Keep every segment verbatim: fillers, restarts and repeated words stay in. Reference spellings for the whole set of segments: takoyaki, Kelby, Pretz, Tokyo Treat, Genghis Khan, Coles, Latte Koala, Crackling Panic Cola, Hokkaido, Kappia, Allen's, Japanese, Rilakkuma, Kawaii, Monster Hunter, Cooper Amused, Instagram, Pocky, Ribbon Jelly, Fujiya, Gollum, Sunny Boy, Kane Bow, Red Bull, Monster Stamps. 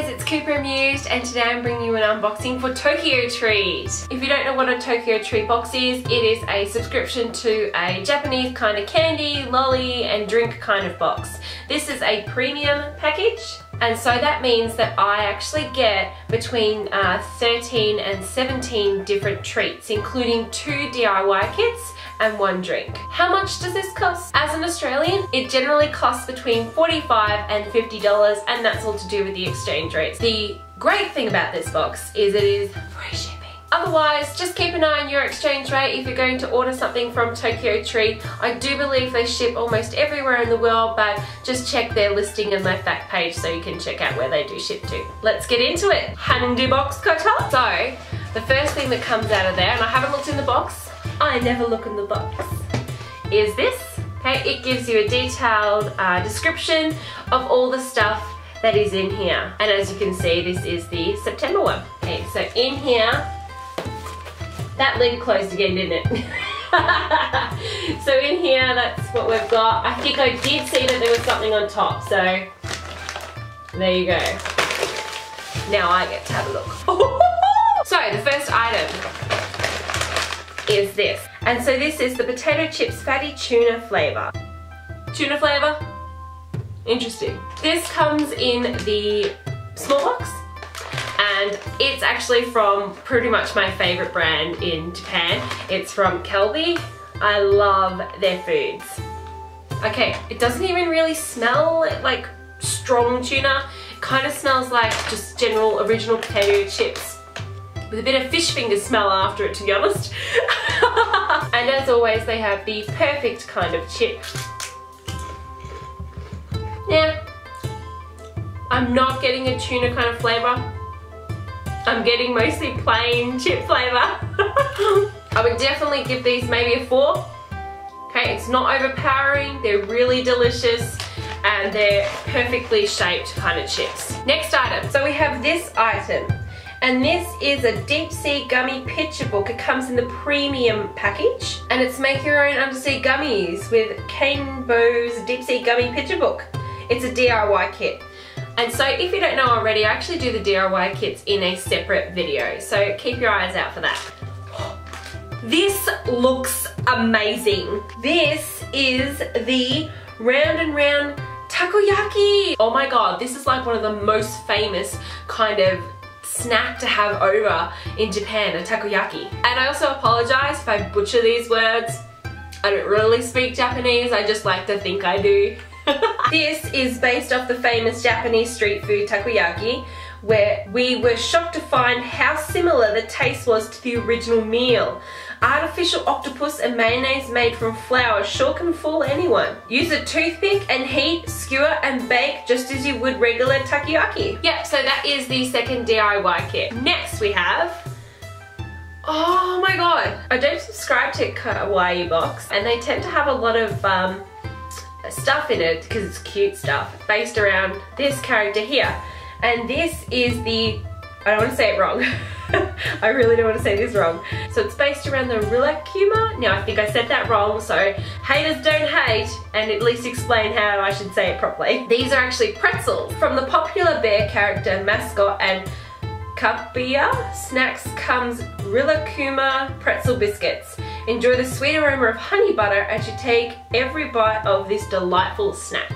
guys, it's Cooper Amused and today I'm bringing you an unboxing for Tokyo Treat. If you don't know what a Tokyo Treat box is, it is a subscription to a Japanese kind of candy, lolly and drink kind of box. This is a premium package and so that means that I actually get between uh, thirteen and seventeen different treats including two D I Y kits and one drink. How much does this cost? As an Australian, it generally costs between forty-five and fifty dollars and that's all to do with the exchange rates. The great thing about this box is it is free shipping. Otherwise, just keep an eye on your exchange rate if you're going to order something from Tokyo Treat. I do believe they ship almost everywhere in the world, but just check their listing and their fact page so you can check out where they do ship to. Let's get into it. Handy box kata. So, the first thing that comes out of there, and I haven't looked in the box, I never look in the box, is this. Okay, it gives you a detailed uh, description of all the stuff that is in here. And as you can see, this is the September one. Okay, so in here, that lid closed again, didn't it? So in here, that's what we've got. I think I did see that there was something on top, so there you go. Now I get to have a look. So the first item is this, and so this is the potato chips fatty tuna flavor. Tuna flavor? Interesting. This comes in the small box and it's actually from pretty much my favorite brand in Japan. It's from Kelby. I love their foods. Okay, it doesn't even really smell like strong tuna. It kind of smells like just general original potato chips with a bit of fish finger smell after it, to be honest. And as always, they have the perfect kind of chip. Now, I'm not getting a tuna kind of flavour. I'm getting mostly plain chip flavour. I would definitely give these maybe a four. Okay, it's not overpowering, they're really delicious and they're perfectly shaped kind of chips. Next item, so we have this item. And this is a deep sea gummy picture book. It comes in the premium package and it's make your own undersea gummies with Kane Bow's deep sea gummy picture book. It's a D I Y kit. And so if you don't know already, I actually do the D I Y kits in a separate video. So keep your eyes out for that. This looks amazing. This is the round and round takoyaki. Oh my God, this is like one of the most famous kind of snack to have over in Japan, a takoyaki. And I also apologize if I butcher these words. I don't really speak Japanese, I just like to think I do. This is based off the famous Japanese street food takoyaki, where we were shocked to find how similar the taste was to the original meal. Artificial octopus and mayonnaise made from flour sure can fool anyone. Use a toothpick and heat, skewer and bake just as you would regular takoyaki. Yep, so that is the second D I Y kit. Next we have, oh my God, I don't subscribe to Kawaii Box and they tend to have a lot of um, stuff in it because it's cute stuff based around this character here. And this is the, I don't want to say it wrong. I really don't want to say this wrong. So it's based around the Rilakkuma. Now I think I said that wrong, so haters don't hate and at least explain how I should say it properly. These are actually pretzels from the popular bear character mascot and Kappia. Snacks comes Rilakkuma pretzel biscuits. Enjoy the sweet aroma of honey butter as you take every bite of this delightful snack.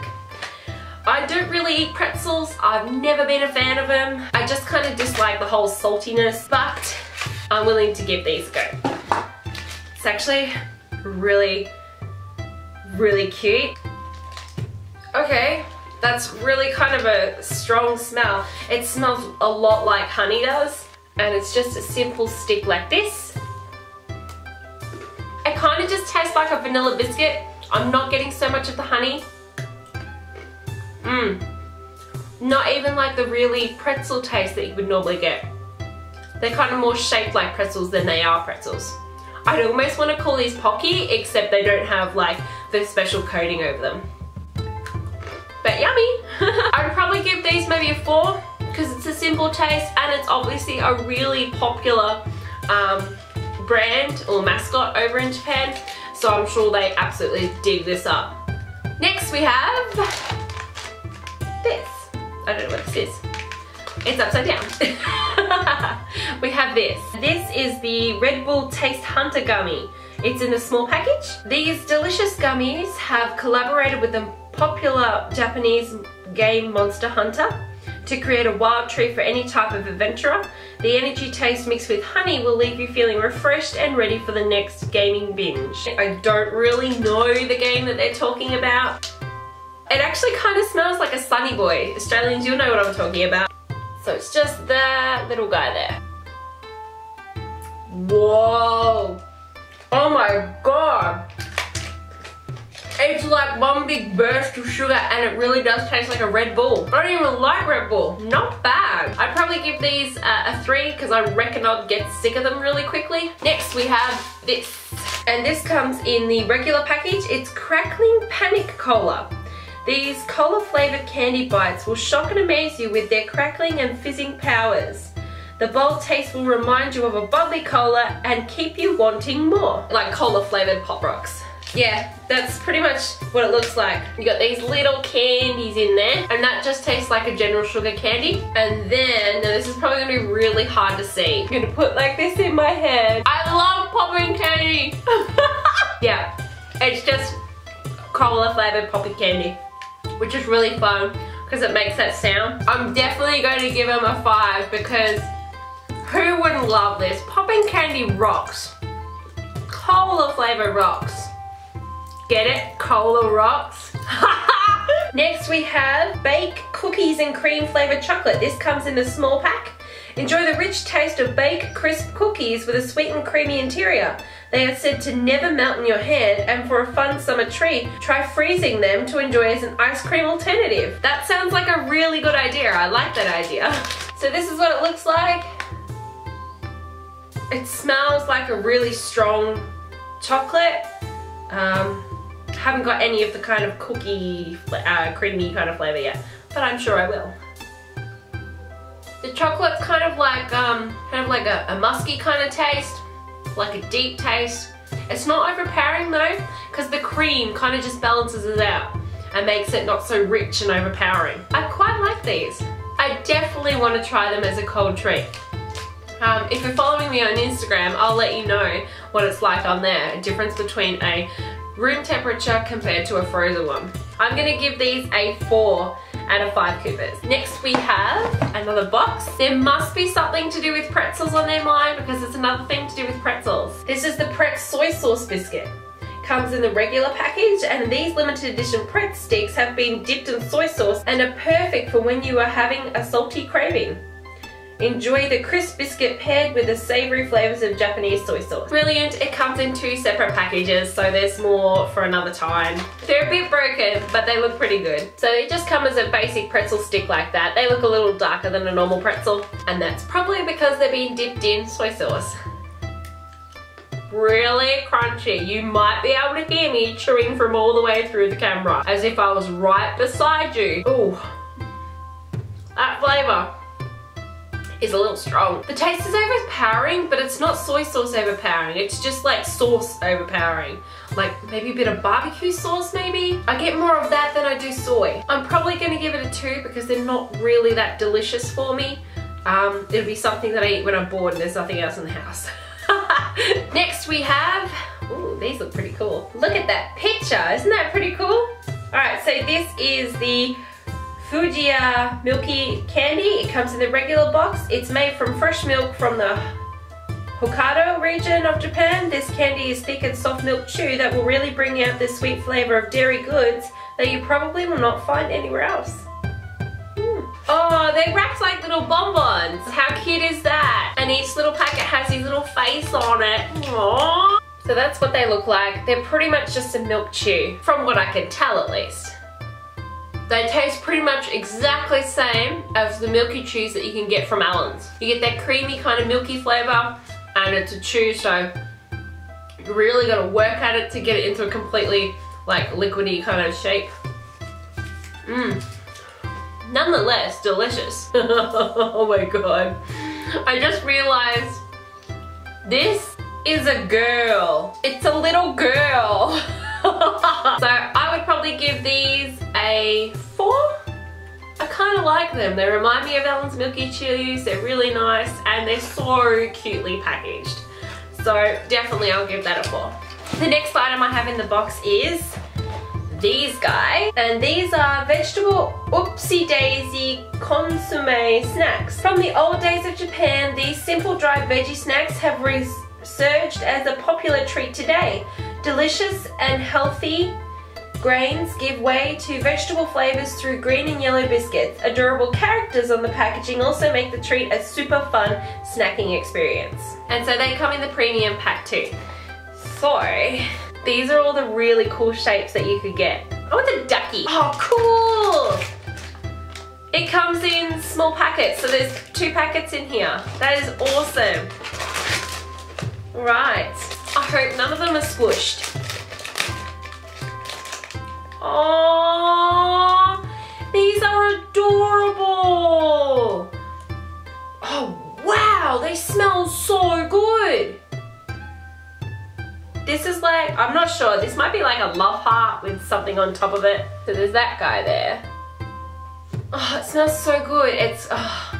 I don't really eat pretzels, I've never been a fan of them. I just kind of dislike the whole saltiness, but I'm willing to give these a go. It's actually really, really cute. Okay, that's really kind of a strong smell. It smells a lot like honey does, and it's just a simple stick like this. It kind of just tastes like a vanilla biscuit. I'm not getting so much of the honey. Mmm, not even like the really pretzel taste that you would normally get. They're kind of more shaped like pretzels than they are pretzels. I'd almost want to call these Pocky, except they don't have like the special coating over them. But yummy! I would probably give these maybe a four because it's a simple taste and it's obviously a really popular um, brand or mascot over in Japan. So I'm sure they absolutely dig this up. Next we have this. I don't know what this is. it's upside down. We have this. This is the Red Bull Taste Hunter Gummy. It's in a small package. These delicious gummies have collaborated with the popular Japanese game Monster Hunter to create a wild treat for any type of adventurer. The energy taste mixed with honey will leave you feeling refreshed and ready for the next gaming binge. I don't really know the game that they're talking about. It actually kind of smells like a Sunny Boy. Australians, you'll know what I'm talking about. So it's just that little guy there. Whoa! Oh my god! It's like one big burst of sugar, and it really does taste like a Red Bull. I don't even like Red Bull. Not bad. I'd probably give these uh, a three because I reckon I'd get sick of them really quickly. Next we have this. And this comes in the regular package. It's Crackling Panic Cola. These cola flavored candy bites will shock and amaze you with their crackling and fizzing powers. The bold taste will remind you of a bubbly cola and keep you wanting more. Like cola flavored Pop Rocks. Yeah, that's pretty much what it looks like. You got these little candies in there, and that just tastes like a general sugar candy. And then, now this is probably gonna be really hard to see. I'm gonna put like this in my head. I love popping candy! Yeah, it's just cola flavored poppy candy, which is really fun because it makes that sound. I'm definitely going to give them a five because who wouldn't love this? Popping candy rocks. Cola flavor rocks. Get it? Cola rocks. Next we have baked cookies and cream flavored chocolate. This comes in a small pack. Enjoy the rich taste of baked crisp cookies with a sweet and creamy interior. They are said to never melt in your hand, and for a fun summer treat, try freezing them to enjoy as an ice cream alternative. That sounds like a really good idea. I like that idea. So this is what it looks like. It smells like a really strong chocolate. Um, haven't got any of the kind of cookie, uh, creamy kind of flavour yet, but I'm sure I will. The chocolate's kind of like, um, kind of like a, a musky kind of taste, like a deep taste. It's not overpowering though, because the cream kind of just balances it out and makes it not so rich and overpowering. I quite like these. I definitely want to try them as a cold treat. Um, if you're following me on Instagram, I'll let you know what it's like on there. The difference between a room temperature compared to a frozen one. I'm going to give these a four out of five Coopers. Next we have another box. There must be something to do with pretzels on their mind because it's another thing to do with pretzels. This is the Pretz Soy Sauce Biscuit. Comes in the regular package, and these limited edition Pretz sticks have been dipped in soy sauce and are perfect for when you are having a salty craving. Enjoy the crisp biscuit paired with the savoury flavours of Japanese soy sauce. Brilliant, it comes in two separate packages, so there's more for another time. They're a bit broken, but they look pretty good. So they just come as a basic pretzel stick like that. They look a little darker than a normal pretzel, and that's probably because they're being dipped in soy sauce. Really crunchy. You might be able to hear me chewing from all the way through the camera, as if I was right beside you. Ooh, that flavour is a little strong. The taste is overpowering, but it's not soy sauce overpowering. It's just like sauce overpowering. Like maybe a bit of barbecue sauce maybe? I get more of that than I do soy. I'm probably gonna give it a two because they're not really that delicious for me. Um, it'll be something that I eat when I'm bored and there's nothing else in the house. Next we have, ooh, these look pretty cool. Look at that picture, isn't that pretty cool? All right, so this is the Fujiya milky candy. It comes in the regular box. It's made from fresh milk from the Hokkaido region of Japan. This candy is thick and soft milk chew that will really bring out the sweet flavor of dairy goods that you probably will not find anywhere else. Mm. Oh, they wrapped like little bonbons. How cute is that? And each little packet has his little face on it. Aww. So that's what they look like. They're pretty much just a milk chew, from what I can tell at least. They taste pretty much exactly the same as the milky chews that you can get from Allen's. You get that creamy kind of milky flavour, and it's a chew, so you really got to work at it to get it into a completely like liquidy kind of shape. Mmm. Nonetheless, delicious. Oh my god. I just realised this is a girl. It's a little girl. So I would probably give these a four. I kind of like them. They remind me of Allen's Milky Chews. They're really nice and they're so cutely packaged. So definitely I'll give that a four. The next item I have in the box is these guys, and these are vegetable oopsie daisy consomme snacks. From the old days of Japan, these simple dried veggie snacks have resurged as a popular treat today. Delicious and healthy grains give way to vegetable flavors through green and yellow biscuits. Adorable characters on the packaging also make the treat a super fun snacking experience. And so they come in the premium pack too. So these are all the really cool shapes that you could get. I want the ducky. Oh, cool! It comes in small packets, so there's two packets in here. That is awesome. Right. I hope none of them are squished. Oh, these are adorable. Oh, wow, they smell so good. This is like, I'm not sure, this might be like a love heart with something on top of it. So there's that guy there. Oh, it smells so good. It's, oh,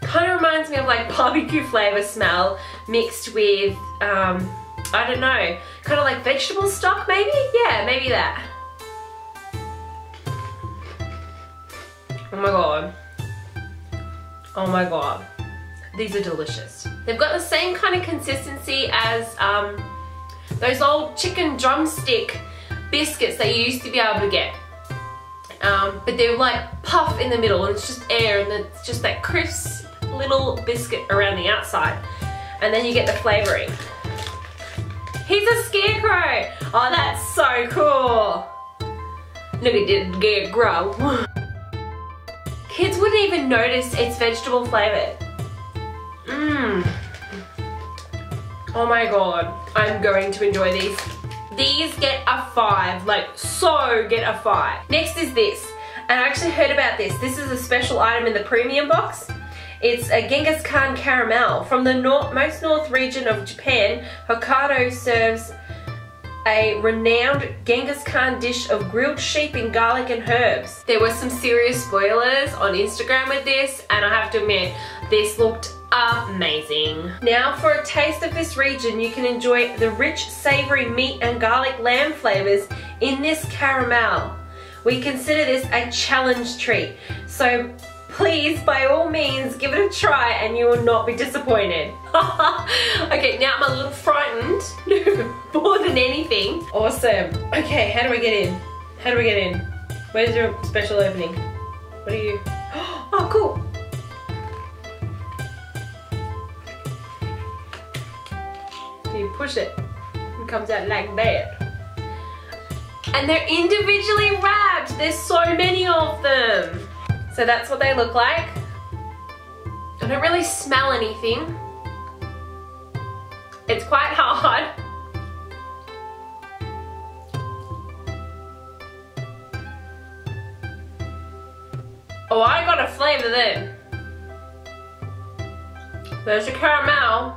kind of reminds me of like barbecue flavor smell mixed with, um, I don't know, kind of like vegetable stock maybe? Yeah, maybe that. Oh my god. Oh my god. These are delicious. They've got the same kind of consistency as, um, those old chicken drumstick biscuits that you used to be able to get, um, but they're like puff in the middle and it's just air, and it's just that crisp little biscuit around the outside, and then you get the flavoring. He's a scarecrow. Oh, that's so cool. Look at this scarecrow. Kids wouldn't even notice it's vegetable flavored. Mmm. Oh my god, I'm going to enjoy these. These get a five, like so get a five. Next is this, and I actually heard about this. This is a special item in the premium box. It's a Genghis Khan caramel. From the north, most north region of Japan, Hokkaido serves a renowned Genghis Khan dish of grilled sheep in garlic and herbs. There were some serious spoilers on Instagram with this, and I have to admit, this looked amazing. Now for a taste of this region, you can enjoy the rich savory meat and garlic lamb flavors in this caramel. We consider this a challenge treat, so please by all means give it a try and you will not be disappointed. Okay, now I'm a little frightened more than anything. Awesome. Okay, how do I get in? How do I get in? Where's your special opening? What are you? Oh, cool. You push it, it comes out like that. And they're individually wrapped. There's so many of them. So that's what they look like. I don't really smell anything. It's quite hard. Oh, I got a flavor then. There's a caramel.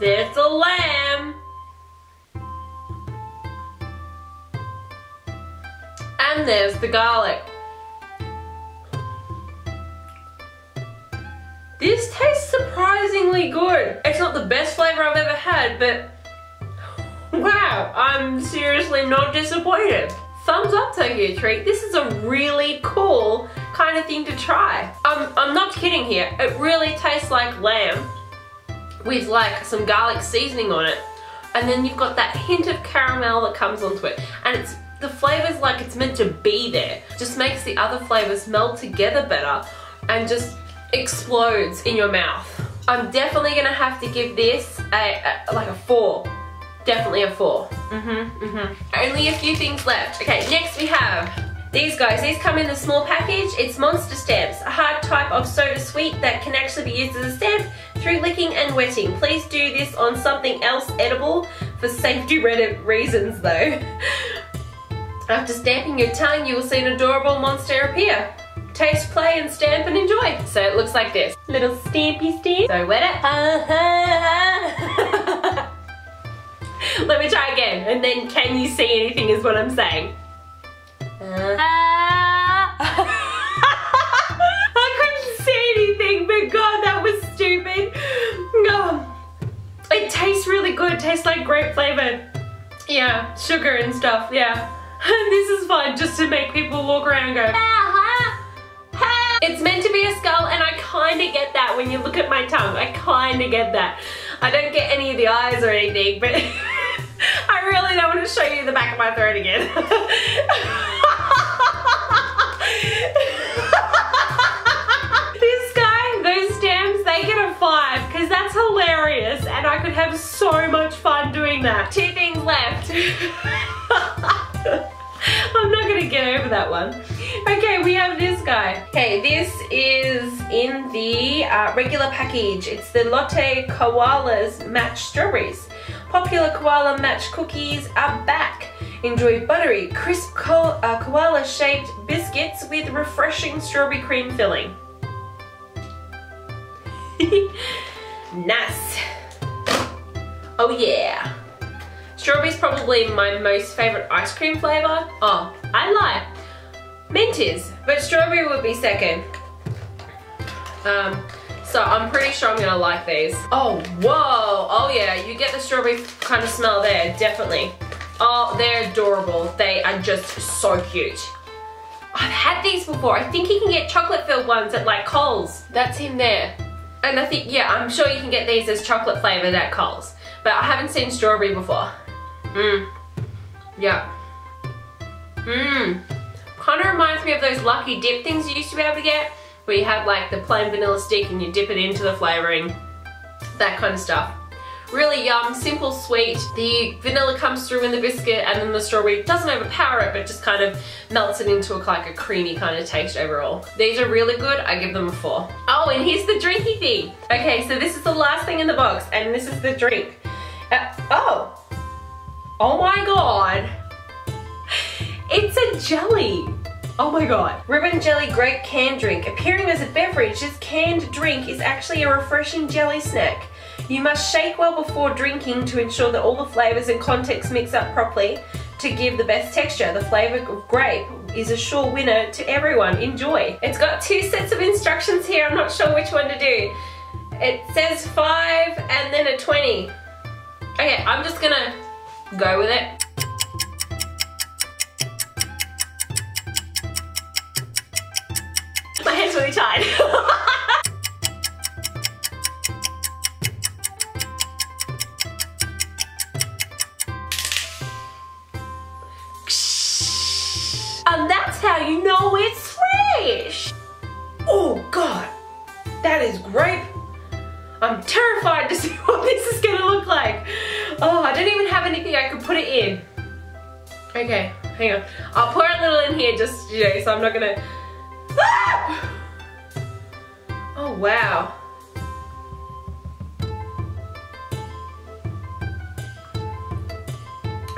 There's the lamb. And there's the garlic. This tastes surprisingly good. It's not the best flavor I've ever had, but wow, I'm seriously not disappointed. Thumbs up, Tokyo Treat. This is a really cool kind of thing to try. I'm, I'm not kidding here. It really tastes like lamb with like some garlic seasoning on it, and then you've got that hint of caramel that comes onto it, and it's the flavors like it's meant to be there. It just makes the other flavors meld together better and just explodes in your mouth. I'm definitely gonna have to give this a, a like a four, definitely a four. Mm-hmm, mm-hmm. Only a few things left. Okay, next we have these guys. These come in a small package. It's Monster Stamps, a hard type of soda sweet that can actually be used as a stamp through licking and wetting. Please do this on something else edible for safety reasons though. After stamping your tongue, you will see an adorable monster appear. Taste, play and stamp and enjoy. So it looks like this. Little stampy stamp. So wet it. Uh-huh. Let me try again, and then can you see anything is what I'm saying. good, tastes like grape flavored. Yeah, sugar and stuff, yeah. This is fun just to make people walk around and go, ah, ha, ha. It's meant to be a skull, and I kinda get that when you look at my tongue. I kinda get that. I don't get any of the eyes or anything, but I really don't want to show you the back of my throat again. This guy, those stamps, they get a five because that's hilarious and I could have so much fun doing that. Two things left. I'm not gonna get over that one. Okay, we have this guy. Okay, this is in the uh, regular package. It's the Latte Koala's Match Strawberries. Popular koala match cookies are back. Enjoy buttery, crisp ko uh, koala-shaped biscuits with refreshing strawberry cream filling. Nice. Oh yeah. Strawberry's probably my most favourite ice cream flavour. Oh, I lie. Mint is, but strawberry would be second. Um, so I'm pretty sure I'm gonna like these. Oh, whoa, oh yeah, you get the strawberry kind of smell there, definitely. Oh, they're adorable. They are just so cute. I've had these before. I think you can get chocolate-filled ones at like Coles. That's in there. And I think, yeah, I'm sure you can get these as chocolate flavoured at Coles. But I haven't seen strawberry before. Mmm. Yeah. Mmm. Kind of reminds me of those Lucky Dip things you used to be able to get, where you have like the plain vanilla stick and you dip it into the flavouring. That kind of stuff. Really yum, simple, sweet. The vanilla comes through in the biscuit and then the strawberry doesn't overpower it, but just kind of melts it into a, like a creamy kind of taste overall. These are really good, I give them a four. Oh, and here's the drinky thing. Okay, so this is the last thing in the box and this is the drink. Uh, oh. Oh my god, it's a jelly. Oh my god. Ribbon Jelly Grape Canned Drink. Appearing as a beverage, this canned drink is actually a refreshing jelly snack. You must shake well before drinking to ensure that all the flavours and contents mix up properly to give the best texture. The flavour of grape is a sure winner to everyone. Enjoy. It's got two sets of instructions here. I'm not sure which one to do. It says five and then a twenty. Okay, I'm just gonna go with it. My hand's really tied. And that's how you know it's fresh. Oh god, that is grape. I'm terrified to see what this is gonna look like. Oh, I don't even have anything I could put it in. Okay, hang on. I'll pour a little in here just, you know, so I'm not gonna... Ah! Oh, wow.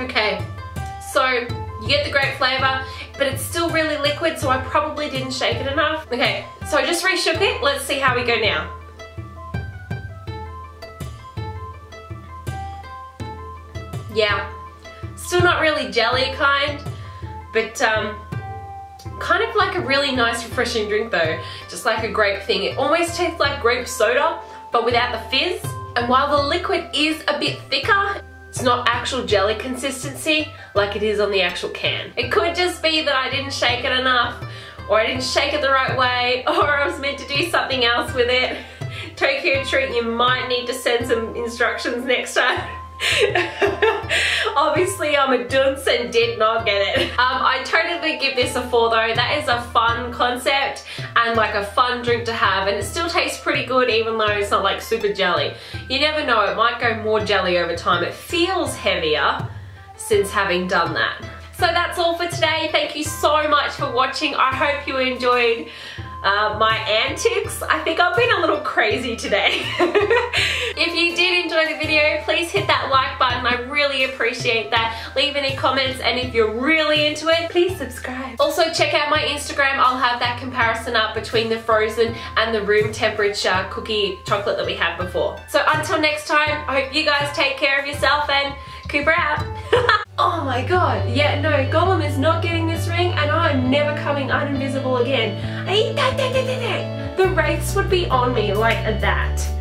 Okay, so you get the grape flavor, but it's still really liquid, so I probably didn't shake it enough. Okay, so I just reshook it. Let's see how we go now. Yeah, still not really jelly kind, but um, kind of like a really nice refreshing drink though, just like a grape thing. It almost tastes like grape soda, but without the fizz. And while the liquid is a bit thicker, it's not actual jelly consistency like it is on the actual can. It could just be that I didn't shake it enough, or I didn't shake it the right way, or I was meant to do something else with it. Tokyo Treat, you might need to send some instructions next time. Obviously I'm a dunce and did not get it. Um, I totally give this a four though. That is a fun concept and like a fun drink to have, and it still tastes pretty good even though it's not like super jelly. You never know, it might go more jelly over time. It feels heavier since having done that. So that's all for today. Thank you so much for watching. I hope you enjoyed Uh, my antics. I think I've been a little crazy today. If you did enjoy the video, please hit that like button. I really appreciate that. Leave any comments, and if you're really into it, please subscribe. Also check out my Instagram. I'll have that comparison up between the frozen and the room temperature cookie chocolate that we had before. So until next time, I hope you guys take care of yourself, and Cooper out. Oh my god, yeah, no, Gollum is not getting this ring, and I'm never coming uninvisible again. The wraiths would be on me like that.